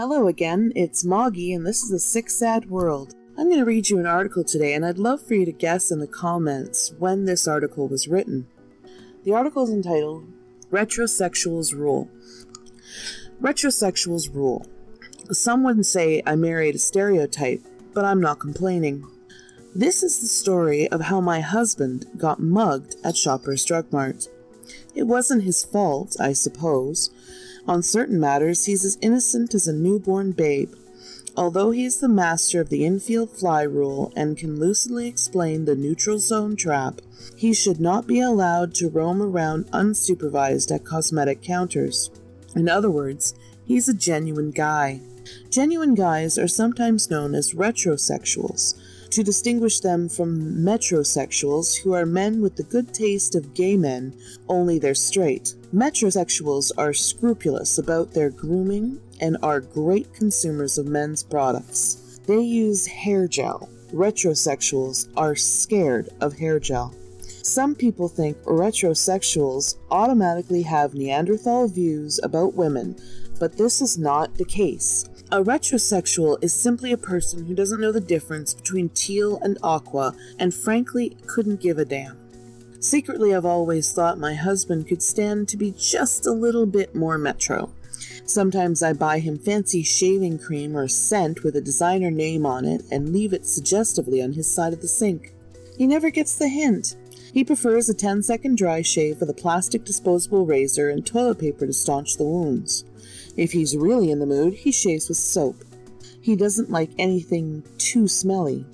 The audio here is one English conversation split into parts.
Hello again, it's Moggy and this is the Sick Sad World. I'm going to read you an article today and I'd love for you to guess in the comments when this article was written. The article is entitled Retrosexuals Rule. Retrosexuals Rule. Some would say I married a stereotype, but I'm not complaining. This is the story of how my husband got mugged at Shoppers Drug Mart. It wasn't his fault, I suppose. On certain matters, he's as innocent as a newborn babe, although he is the master of the infield fly rule and can lucidly explain the neutral zone trap. He should not be allowed to roam around unsupervised at cosmetic counters. In other words, he's a genuine guy. Genuine guys are sometimes known as retrosexuals, to distinguish them from metrosexuals, who are men with the good taste of gay men, only they're straight. Metrosexuals are scrupulous about their grooming and are great consumers of men's products. They use hair gel. Retrosexuals are scared of hair gel. Some people think retrosexuals automatically have Neanderthal views about women, but this is not the case. A retrosexual is simply a person who doesn't know the difference between teal and aqua and frankly couldn't give a damn. Secretly, I've always thought my husband could stand to be just a little bit more metro. Sometimes I buy him fancy shaving cream or scent with a designer name on it and leave it suggestively on his side of the sink. He never gets the hint. He prefers a 10-second dry shave with a plastic disposable razor and toilet paper to staunch the wounds. If he's really in the mood, he shaves with soap. He doesn't like anything too smelly.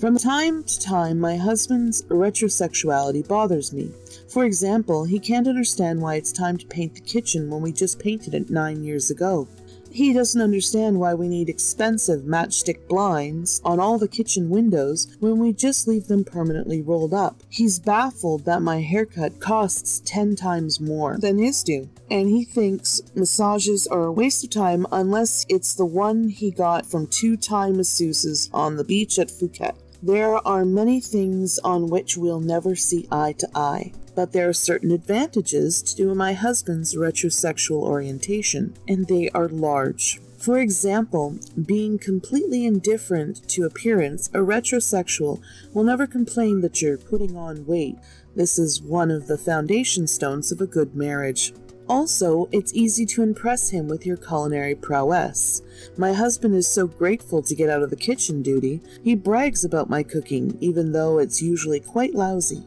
From time to time, my husband's retrosexuality bothers me. For example, he can't understand why it's time to paint the kitchen when we just painted it 9 years ago. He doesn't understand why we need expensive matchstick blinds on all the kitchen windows when we just leave them permanently rolled up. He's baffled that my haircut costs 10 times more than his do, and he thinks massages are a waste of time unless it's the one he got from 2 Thai masseuses on the beach at Phuket. There are many things on which we'll never see eye to eye, but there are certain advantages to my husband's retrosexual orientation, and they are large. For example, being completely indifferent to appearance, a retrosexual will never complain that you're putting on weight. This is one of the foundation stones of a good marriage. Also, it's easy to impress him with your culinary prowess. My husband is so grateful to get out of the kitchen duty, he brags about my cooking, even though it's usually quite lousy.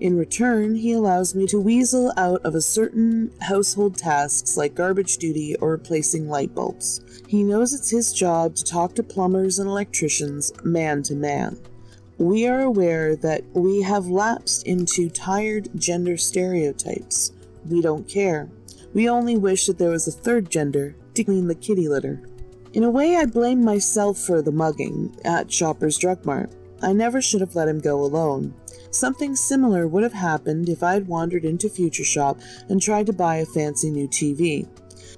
In return, he allows me to weasel out of a certain household tasks like garbage duty or replacing light bulbs. He knows it's his job to talk to plumbers and electricians man to man. We are aware that we have lapsed into tired gender stereotypes. We don't care. We only wish that there was a third gender to clean the kitty litter. In a way, I blame myself for the mugging at Shoppers Drug Mart. I never should have let him go alone. Something similar would have happened if I had wandered into Future Shop and tried to buy a fancy new TV.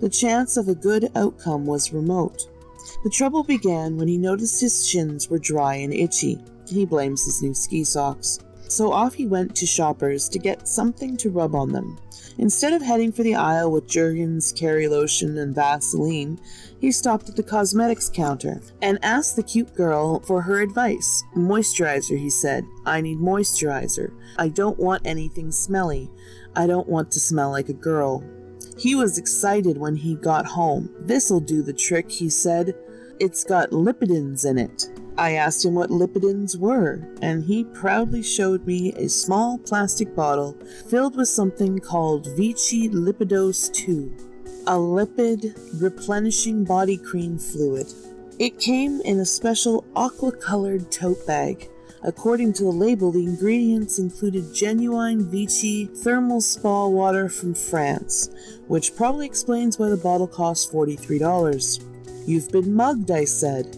The chance of a good outcome was remote. The trouble began when he noticed his shins were dry and itchy. He blames his new ski socks. So off he went to Shoppers to get something to rub on them. Instead of heading for the aisle with Jergens, Carey lotion, and Vaseline, he stopped at the cosmetics counter and asked the cute girl for her advice. Moisturizer, he said. I need moisturizer. I don't want anything smelly. I don't want to smell like a girl. He was excited when he got home. This'll do the trick, he said. It's got lipidins in it. I asked him what lipidins were, and he proudly showed me a small plastic bottle filled with something called Vichy Lipidos 2, a lipid replenishing body cream fluid. It came in a special aqua-colored tote bag. According to the label, the ingredients included genuine Vichy thermal spa water from France, which probably explains why the bottle costs $43. You've been mugged, I said.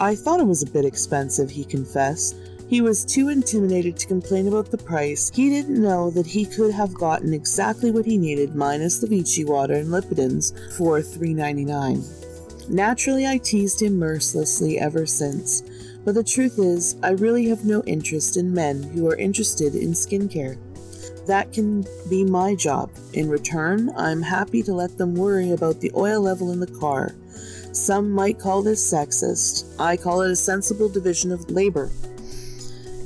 I thought it was a bit expensive, he confessed. He was too intimidated to complain about the price. He didn't know that he could have gotten exactly what he needed, minus the Vichy water and lipidins, for $3.99. Naturally, I teased him mercilessly ever since. But the truth is, I really have no interest in men who are interested in skincare. That can be my job. In return, I'm happy to let them worry about the oil level in the car, Some might call this sexist. I call it a sensible division of labor.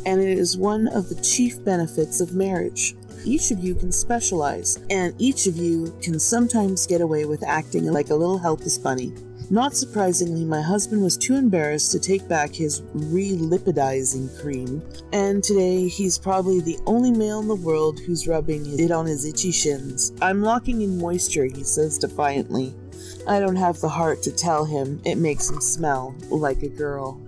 And it is one of the chief benefits of marriage. Each of you can specialize, and each of you can sometimes get away with acting like a little helpless bunny. Not surprisingly, my husband was too embarrassed to take back his relipidizing cream, and today he's probably the only male in the world who's rubbing it on his itchy shins. I'm locking in moisture, he says defiantly. I don't have the heart to tell him it makes him smell like a girl.